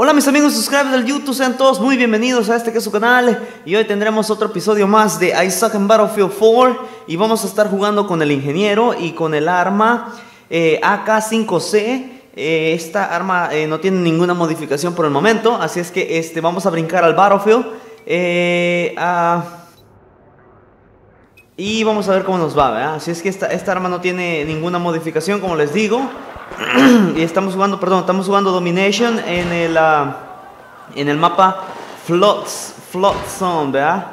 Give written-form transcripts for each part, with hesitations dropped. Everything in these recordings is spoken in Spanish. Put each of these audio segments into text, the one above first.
Hola mis amigos suscriptores del YouTube, sean todos muy bienvenidos a este que es su canal. Y hoy tendremos otro episodio más de I Suck en Battlefield 4. Y vamos a estar jugando con el ingeniero y con el arma AK5C. Esta arma no tiene ninguna modificación por el momento, así es que vamos a brincar al Battlefield y vamos a ver cómo nos va, ¿verdad? Así es que esta arma no tiene ninguna modificación, como les digo. Y estamos jugando Domination en el mapa Flood Zone, ¿verdad?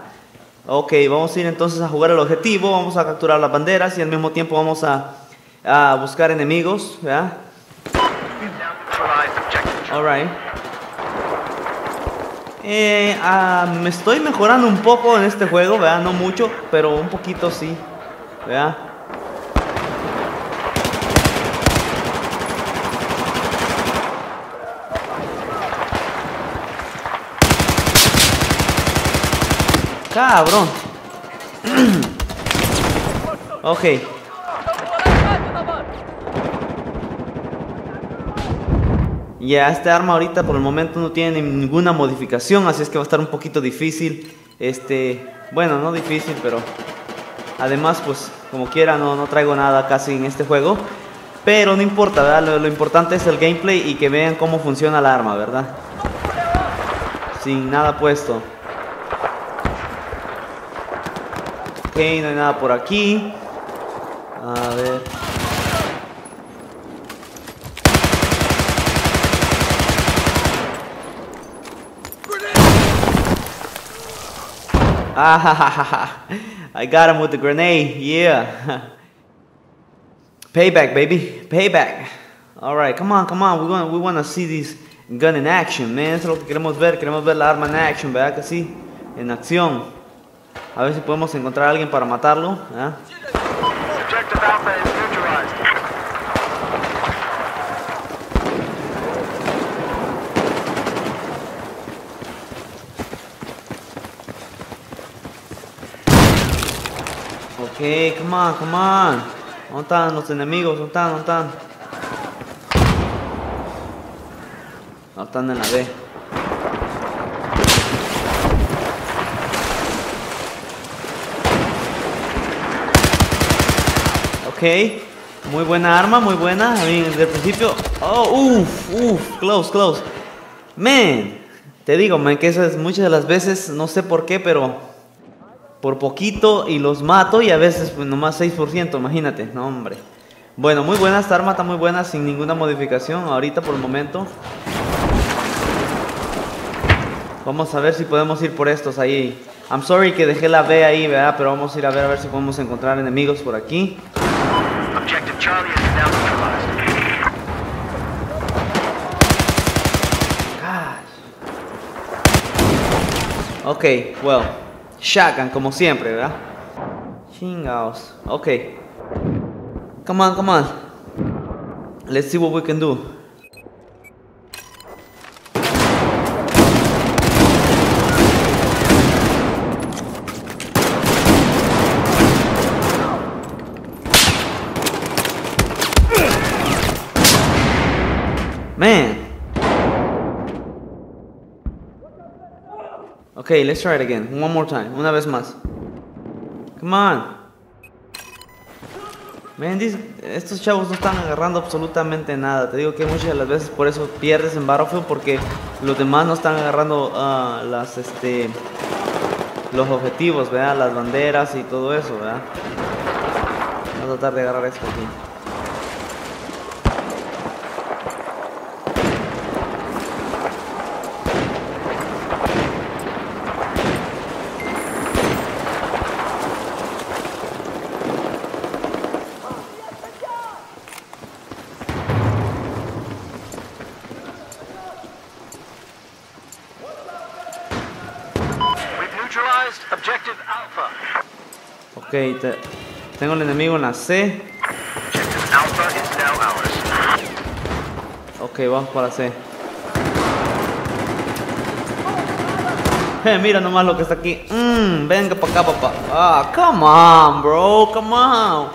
Ok, vamos a ir entonces a jugar el objetivo. Vamos a capturar las banderas y al mismo tiempo vamos a buscar enemigos, ¿verdad? Alright. Me estoy mejorando un poco en este juego, ¿verdad? No mucho, pero un poquito sí, ¿verdad? Cabrón. Ok. Ya, este arma ahorita por el momento no tiene ninguna modificación, así es que va a estar un poquito difícil. Bueno, no difícil, pero además pues como quiera no traigo nada casi en este juego. Pero no importa, ¿verdad? Lo importante es el gameplay y que vean cómo funciona el arma, ¿verdad? Sin nada puesto. Ok, no hay nada por aquí. A ver. Ah, I got him with the grenade. Yeah. Payback, baby. Payback. All right, come on. We want to see this gun in action, man. Eso es lo que queremos ver. Queremos ver la arma en action, ¿verdad que sí? En acción. A ver si podemos encontrar a alguien para matarlo, ¿eh? Ok, come on. ¿Dónde están los enemigos? ¿Dónde están? No están en la B. Okay. Muy buena arma, muy buena. A mí desde el principio. Oh, close. Man, te digo, man, que eso es muchas de las veces, no sé por qué, pero por poquito y los mato y a veces pues nomás 6%, imagínate, no hombre. Bueno, muy buena esta arma, está muy buena, sin ninguna modificación ahorita por el momento. Vamos a ver si podemos ir por estos ahí. I'm sorry que dejé la B ahí, ¿verdad? Pero vamos a ir a ver si podemos encontrar enemigos por aquí. Objective Charlie is now neutralized. Gosh. Ok, well, shotgun como siempre, ¿verdad? Chingaos. Ok. Come on. Let's see what we can do. Man. Okay, let's try it again. One more time. Una vez más. Come on. Man, estos chavos no están agarrando absolutamente nada. Te digo que muchas de las veces por eso pierdes en Battlefield, porque los demás no están agarrando los objetivos, ¿verdad? Las banderas y todo eso, ¿verdad? Voy a tratar de agarrar esto aquí. Objective Alpha. Ok, tengo el enemigo en la C. Objective Alpha is now ours. Ok, vamos para C. Mira nomás lo que está aquí. Venga para acá, papá. Ah, come on, bro, come on.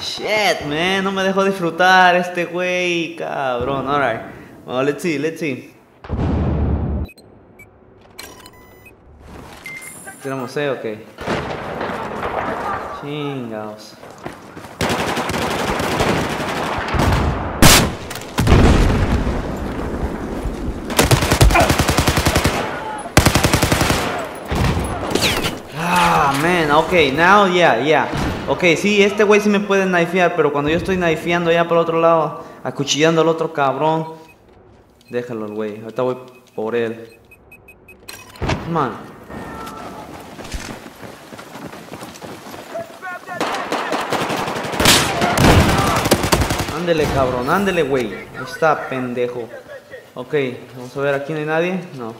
Shit, man, no me dejó disfrutar este güey, cabrón. Alright, well, let's see. ¿Tenemos C o qué? Chingados. Ah, man, ok, now yeah. Ok, sí, este güey sí me puede knifear, pero cuando yo estoy knifeando ya por otro lado, acuchillando al otro cabrón. Déjalo, güey, ahorita voy por él. Man. Ándele, cabrón, ándele, güey. Ahí está, pendejo. Ok, vamos a ver, aquí no hay nadie. No.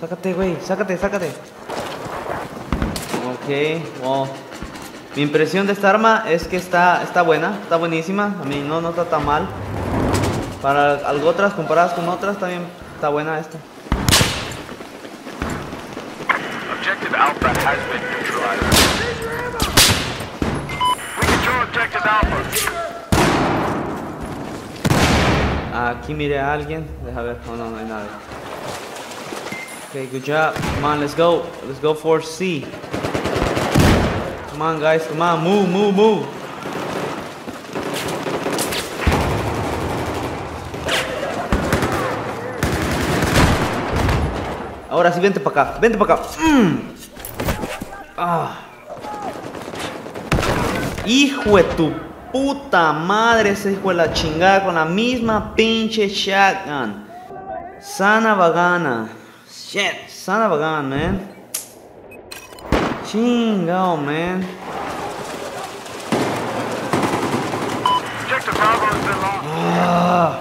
Sácate, güey, sácate. Ok, wow. Mi impresión de esta arma es que está buena, está buenísima. A mí no está tan mal. Para algo otras, comparadas con otras, también está buena esta. Objective Alpha has been neutralized. We control Objective Alpha. Aquí miré a alguien. Deja ver, no hay nadie. Ok, good job. Come on, let's go for C. Come on, guys, come on, move. Ahora sí, vente para acá. Ah. Hijo de tu puta madre, ese hijo de la chingada con la misma pinche shotgun. Sana vagana. Shit, sana vagana, man. Chingao, man. Ah.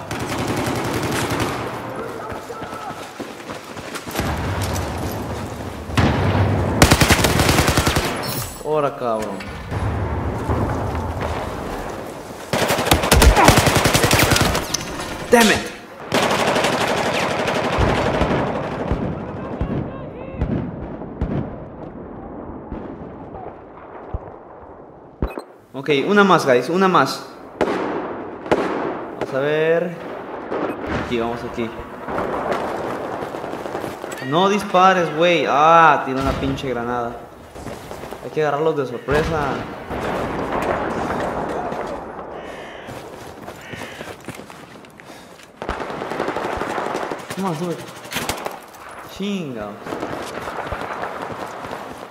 Ahora, cabrón. Damn it. Ok, una más, guys, una más. Vamos a ver. Vamos aquí. No dispares, güey. Ah, tiene una pinche granada. Hay que agarrarlos de sorpresa. Vamos, sube. Chingados.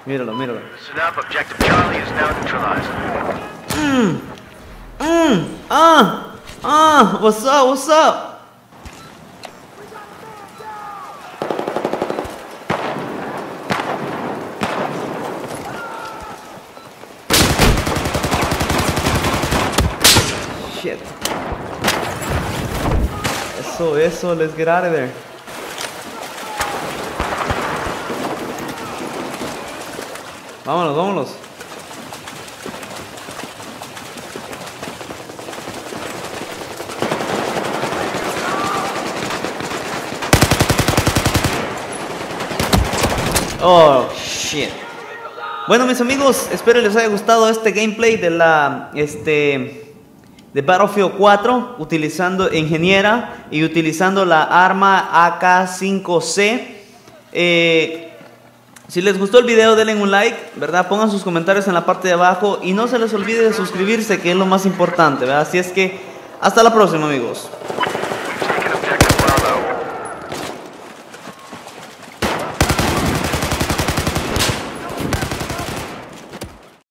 Míralo. What's up? Shit. Eso, let's get out of there. Vámonos. Oh, shit. Bueno, mis amigos, espero les haya gustado este gameplay de Battlefield 4 utilizando ingeniera y utilizando la arma AK5C. Si les gustó el video, denle un like, ¿verdad? Pongan sus comentarios en la parte de abajo y no se les olvide de suscribirse, que es lo más importante, ¿verdad? Así es que hasta la próxima, amigos.